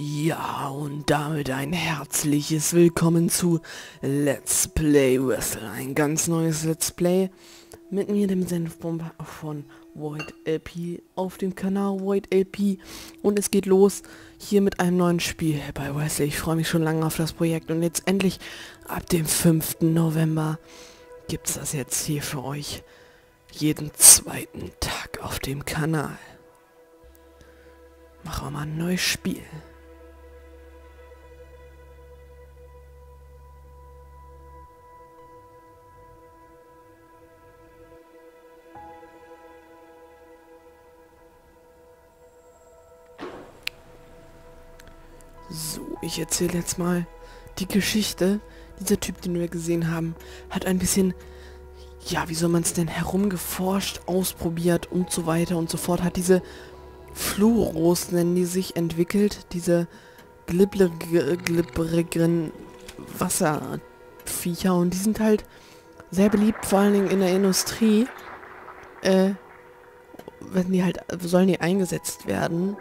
Ja, und damit ein herzliches Willkommen zu Let's Play Vessel. Ein ganz neues Let's Play mit mir, dem Senfbomb von VoidLP auf dem Kanal VoidLP. Und es geht los hier mit einem neuen Spiel bei Vessel. Ich freue mich schon lange auf das Projekt und jetzt endlich ab dem 5. November gibt es das jetzt hier für euch jeden zweiten Tag auf dem Kanal. Machen wir mal ein neues Spiel. So, ich erzähle jetzt mal die Geschichte. Dieser Typ, den wir gesehen haben, hat ein bisschen, ja, wie soll man es denn, herumgeforscht, ausprobiert und so weiter und so fort. Hat diese Fluros, nennen die sich, entwickelt. Diese glibberigen Wasserviecher. Und die sind halt sehr beliebt, vor allen Dingen in der Industrie. Wenn die halt, sollen die eingesetzt werden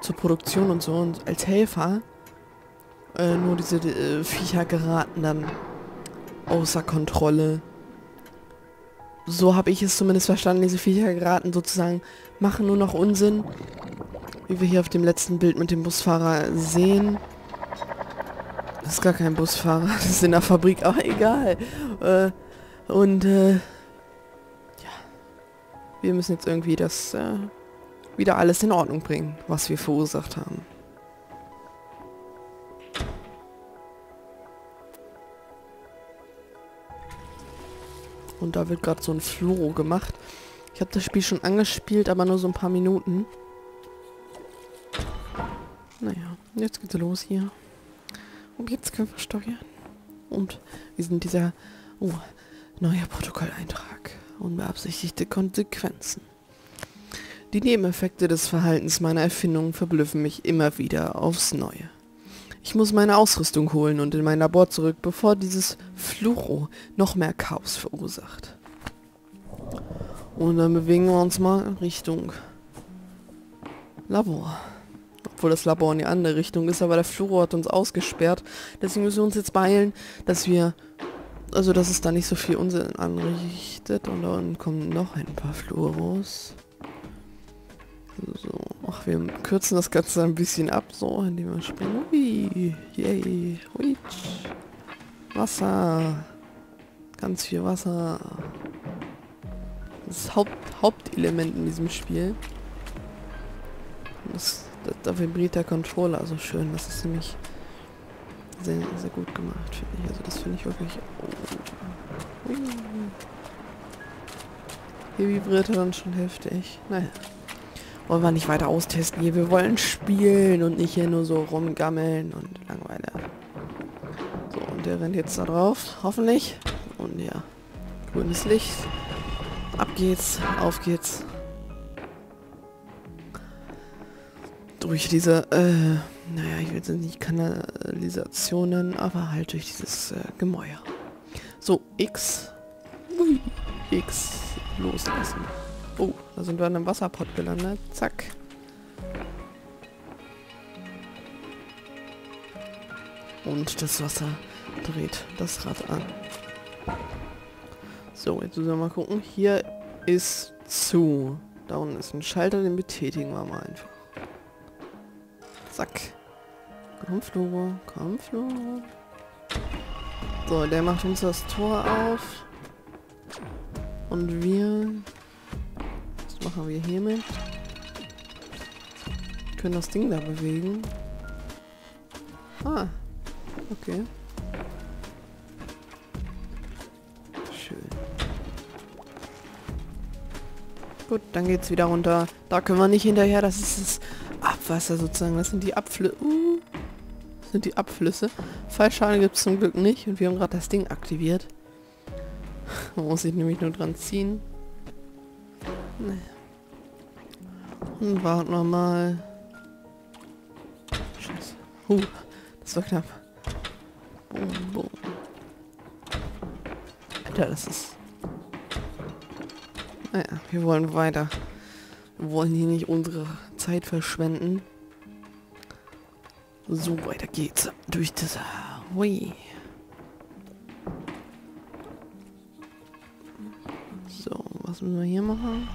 zur Produktion und so und als Helfer. Nur diese Viecher geraten dann außer Kontrolle. So habe ich es zumindest verstanden, diese Viecher geraten sozusagen, machen nur noch Unsinn. Wie wir hier auf dem letzten Bild mit dem Busfahrer sehen. Das ist gar kein Busfahrer, das ist in der Fabrik, aber egal. Ja, wir müssen jetzt irgendwie das wieder alles in Ordnung bringen, was wir verursacht haben. Und da wird gerade so ein Fluro gemacht. Ich habe das Spiel schon angespielt, aber nur so ein paar Minuten. Naja, jetzt geht's los hier. Und jetzt können wir steuern. Und wir sind dieser... Oh, neuer Protokolleintrag. Unbeabsichtigte Konsequenzen. Die Nebeneffekte des Verhaltens meiner Erfindungen verblüffen mich immer wieder aufs Neue. Ich muss meine Ausrüstung holen und in mein Labor zurück, bevor dieses Fluro noch mehr Chaos verursacht. Und dann bewegen wir uns mal Richtung Labor. Obwohl das Labor in die andere Richtung ist, aber der Fluro hat uns ausgesperrt. Deswegen müssen wir uns jetzt beeilen, dass wir... Also, dass es da nicht so viel Unsinn anrichtet. Und da unten kommen noch ein paar Fluros. So, ach, wir kürzen das Ganze ein bisschen ab, so, indem wir springen. Ui, yay, ui, Wasser. Ganz viel Wasser. Das ist Hauptelement in diesem Spiel. Da vibriert der Controller so schön, das ist nämlich sehr, sehr gut gemacht, finde ich. Also das finde ich wirklich... Oh. Ui. Hier vibriert er dann schon heftig. Naja. Wollen wir nicht weiter austesten hier. Wir wollen spielen und nicht hier nur so rumgammeln und Langeweile. So, und der rennt jetzt da drauf. Hoffentlich. Und ja, grünes Licht. Ab geht's, auf geht's. Durch diese, naja, ich will jetzt nicht Kanalisationen, aber halt durch dieses Gemäuer. So, X. Ui, X loslassen. Oh, da sind wir an einem Wasserpott gelandet. Zack. Und das Wasser dreht das Rad an. So, jetzt müssen wir mal gucken. Hier ist zu. Da unten ist ein Schalter, den betätigen wir mal einfach. Zack. Komm, Fluro. Komm, Fluro. So, der macht uns das Tor auf. Und wir... machen wir hier mit. Können das Ding da bewegen. Ah. Okay. Schön. Gut, dann geht's wieder runter. Da können wir nicht hinterher. Das ist das Abwasser sozusagen. Das sind die Abflüsse. Das sind die Abflüsse. Fallschaden gibt es zum Glück nicht. Und wir haben gerade das Ding aktiviert. Man muss sich nämlich nur dran ziehen. Naja. Und warten wir mal. Scheiße. Das war knapp. Boom, boom. Alter, das ist... Naja, wir wollen weiter. Wir wollen hier nicht unsere Zeit verschwenden. So, weiter geht's. Durch das... Hui. So, was müssen wir hier machen?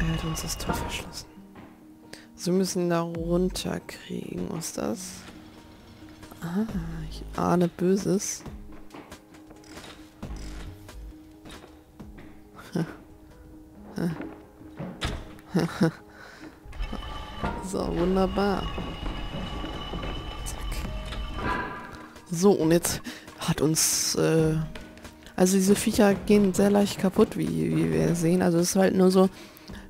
Er hat uns das Tor verschlossen. Also wir müssen da runter kriegen. Was ist das? Ah, ich ahne Böses. So, wunderbar. Zack. So, und jetzt hat uns... also diese Viecher gehen sehr leicht kaputt, wie wir sehen. Also es ist halt nur so,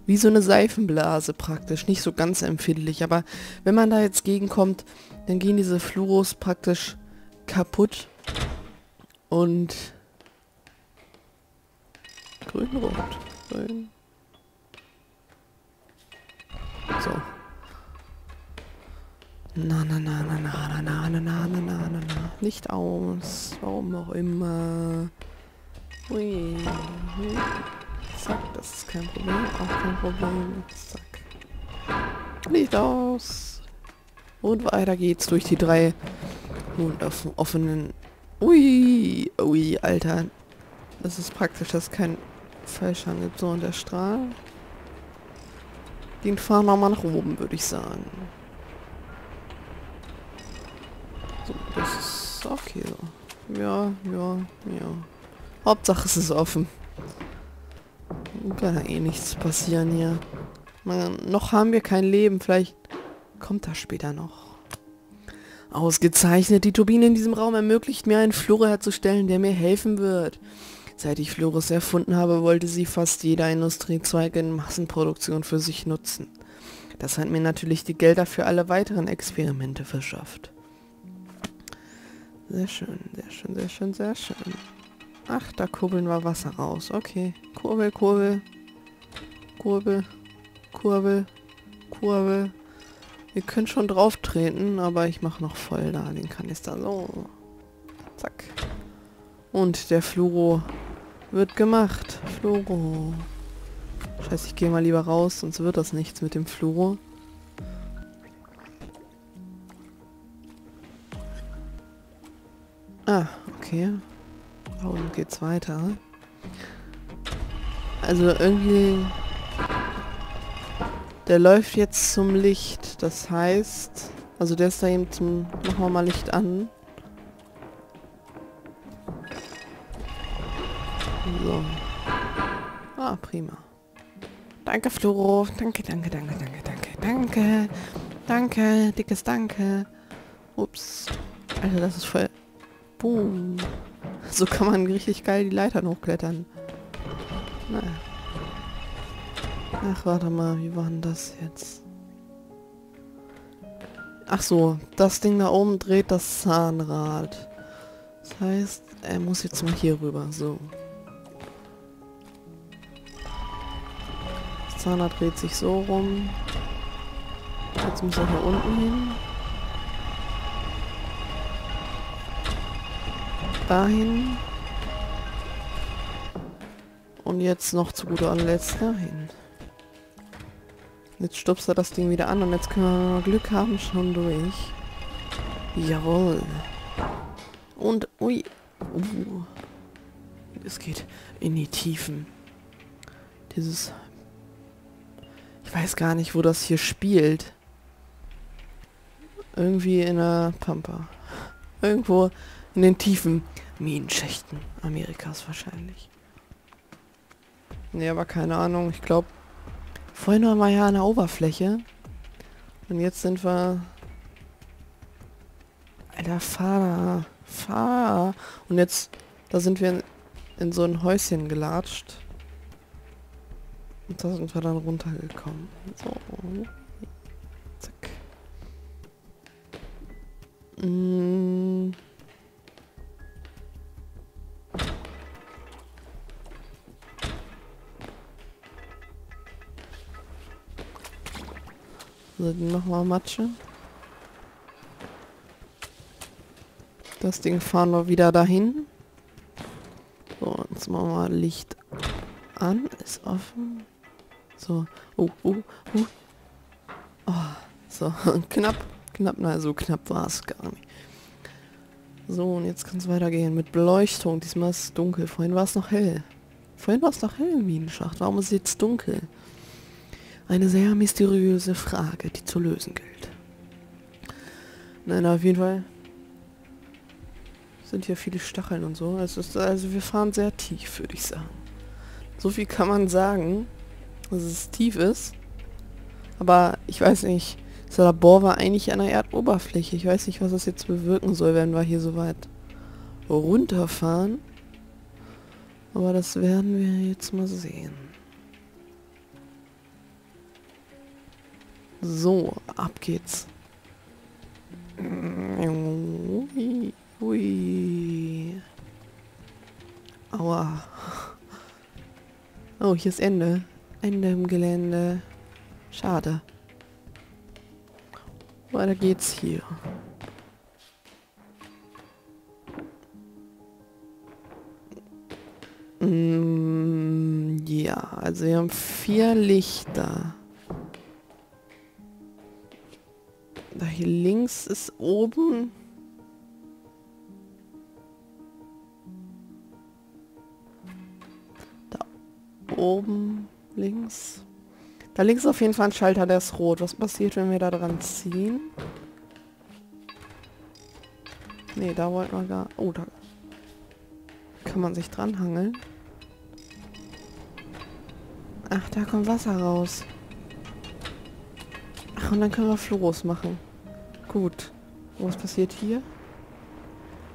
wie so eine Seifenblase praktisch. Nicht so ganz empfindlich, aber wenn man da jetzt gegenkommt, dann gehen diese Fluros praktisch kaputt. Und... Grün-Rot. Grün. So. Na na na na na na na na na na na na. Nicht aus. Warum auch immer. Ui. Zack, das ist kein Problem. Auch kein Problem. Zack. Nicht aus. Und weiter geht's durch die drei offenen. Ui. Ui, Alter. Das ist praktisch, dass kein Fallschaden gibt. So, und der Strahl. Den fahren wir mal nach oben, würde ich sagen. So, das ist okay so. Ja, ja, ja. Hauptsache es ist offen. Kann ja eh nichts passieren hier. Man, noch haben wir kein Leben, vielleicht kommt das später noch. Ausgezeichnet, die Turbine in diesem Raum ermöglicht mir, einen Fluro herzustellen, der mir helfen wird. Seit ich Fluros erfunden habe, wollte sie fast jeder Industriezweig in Massenproduktion für sich nutzen. Das hat mir natürlich die Gelder für alle weiteren Experimente verschafft. Sehr schön, sehr schön, sehr schön, sehr schön. Ach, da kurbeln wir Wasser raus. Okay. Kurbel, Kurbel. Kurbel. Kurbel. Kurbel. Wir können schon drauf treten, aber ich mache noch voll da den Kanister. So. Zack. Und der Fluro wird gemacht. Fluro. Scheiße, ich gehe mal lieber raus, sonst wird das nichts mit dem Fluro. Ah, okay. Da unten geht's weiter. Also irgendwie... Der läuft jetzt zum Licht. Das heißt... Also der ist da eben zum... Machen wir mal Licht an. So. Ah, prima. Danke, Fluro. Danke, danke, danke, danke, danke, danke. Danke, dickes Danke. Ups. Alter, das ist voll... Boom. So kann man richtig geil die Leitern hochklettern. Na. Ach, warte mal. Wie war denn das jetzt? Ach so. Das Ding da oben dreht das Zahnrad. Das heißt, er muss jetzt mal hier rüber. So. Zahner dreht sich so rum. Jetzt muss er hier unten hin. Dahin. Und jetzt noch zu guter Letzt dahin. Jetzt stupst er das Ding wieder an und jetzt können wir Glück haben, schon durch. Jawohl. Und, ui. Es geht in die Tiefen. Dieses... Ich weiß gar nicht, wo das hier spielt. Irgendwie in der Pampa. Irgendwo in den tiefen Minenschächten Amerikas wahrscheinlich. Nee, aber keine Ahnung. Ich glaube, vorhin waren wir ja an der Oberfläche. Und jetzt sind wir... Alter, fahr, fahr. Und jetzt, da sind wir in so ein Häuschen gelatscht. Und da sind wir dann runtergekommen. So. Zack. Mm. So, nochmal Matsche. Das Ding fahren wir wieder dahin. So, jetzt machen wir mal Licht an. Ist offen. So. Oh, oh, oh. Oh, So, knapp, na so knapp war es gar nicht. So, und jetzt kann es weitergehen mit Beleuchtung. Diesmal ist es dunkel. Vorhin war es noch hell. Vorhin war es noch hell im Minenschacht. Warum ist es jetzt dunkel? Eine sehr mysteriöse Frage, die zu lösen gilt. Nein, auf jeden Fall sind hier viele Stacheln und so. Also wir fahren sehr tief, würde ich sagen. So viel kann man sagen, dass es tief ist. Aber ich weiß nicht, das Labor war eigentlich an der Erdoberfläche. Ich weiß nicht, was das jetzt bewirken soll, wenn wir hier so weit runterfahren. Aber das werden wir jetzt mal sehen. So, ab geht's. Ui. Aua. Oh, hier ist Ende. Ende im Gelände. Schade. Weiter geht's hier. Ja, also wir haben 4 Lichter. Da hier links ist oben. Oben links. Da links ist auf jeden Fall ein Schalter, der ist rot. Was passiert, wenn wir da dran ziehen? Ne, da wollten wir gar... Oh, da kann man sich dran hangeln. Ach, da kommt Wasser raus. Ach, und dann können wir Fluoros machen. Gut. Was passiert hier?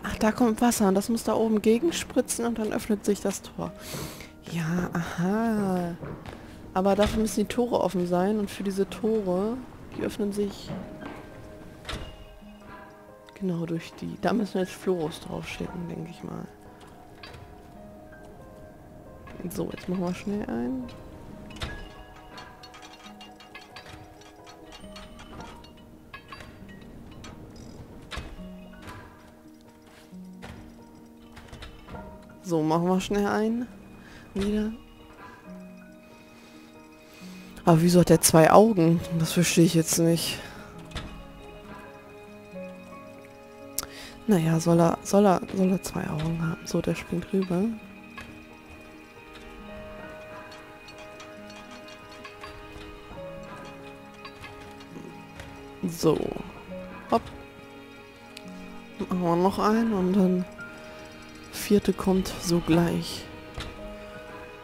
Ach, da kommt Wasser und das muss da oben gegenspritzen und dann öffnet sich das Tor. Ja, aha. Aber dafür müssen die Tore offen sein. Und für diese Tore, die öffnen sich... Genau, durch die. Da müssen wir jetzt Fluoros drauf schicken, denke ich mal. Und so, jetzt machen wir schnell ein. So, machen wir schnell ein. Wieder. Aber wieso hat der 2 Augen? Das verstehe ich jetzt nicht. Naja, soll er 2 Augen haben? So, der springt rüber. So. Hopp. Machen wir noch einen und dann 4. kommt sogleich.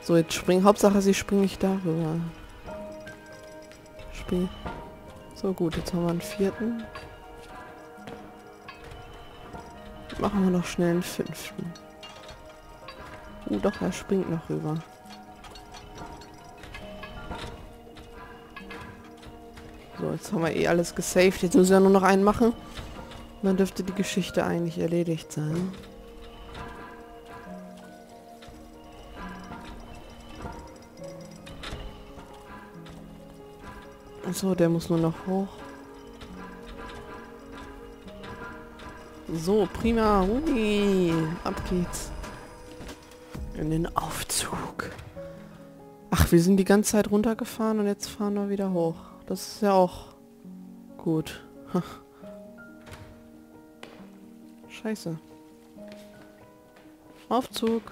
So, jetzt springen. Hauptsache, sie springen nicht darüber. Spring. So, gut. Jetzt haben wir einen 4. Machen wir noch schnell einen 5. Oh, doch, er springt noch rüber. So, jetzt haben wir eh alles gesaved. Jetzt müssen wir nur noch einen machen. Und dann dürfte die Geschichte eigentlich erledigt sein. So, der muss nur noch hoch. So, prima. Ui, ab geht's. In den Aufzug. Ach, wir sind die ganze Zeit runtergefahren und jetzt fahren wir wieder hoch. Das ist ja auch gut. Scheiße. Aufzug.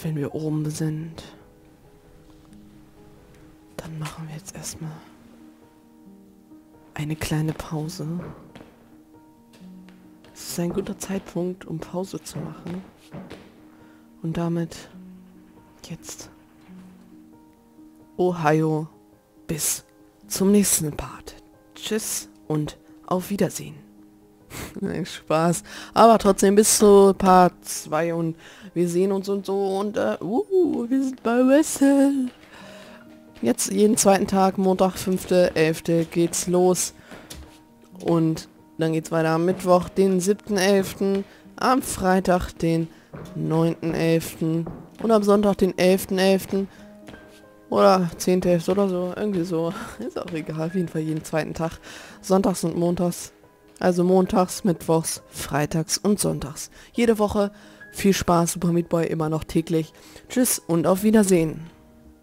Wenn wir oben sind, dann machen wir jetzt erstmal eine kleine Pause. Es ist ein guter Zeitpunkt, um Pause zu machen. Und damit jetzt Ohio, bis zum nächsten Part. Tschüss und auf Wiedersehen. Nein, Spaß. Aber trotzdem bis zu Part 2 und wir sehen uns und so und wir sind bei Vessel. Jetzt jeden zweiten Tag, Montag, 5.11. geht's los. Und dann geht's weiter am Mittwoch, den 7.11. Am Freitag, den 9.11. Und am Sonntag, den 11.11. Oder 10.11. oder so. Irgendwie so. Ist auch egal. Auf jeden Fall jeden zweiten Tag. Sonntags und montags. Also montags, mittwochs, freitags und sonntags. Jede Woche. Viel Spaß, Super Meat Boy, immer noch täglich. Tschüss und auf Wiedersehen.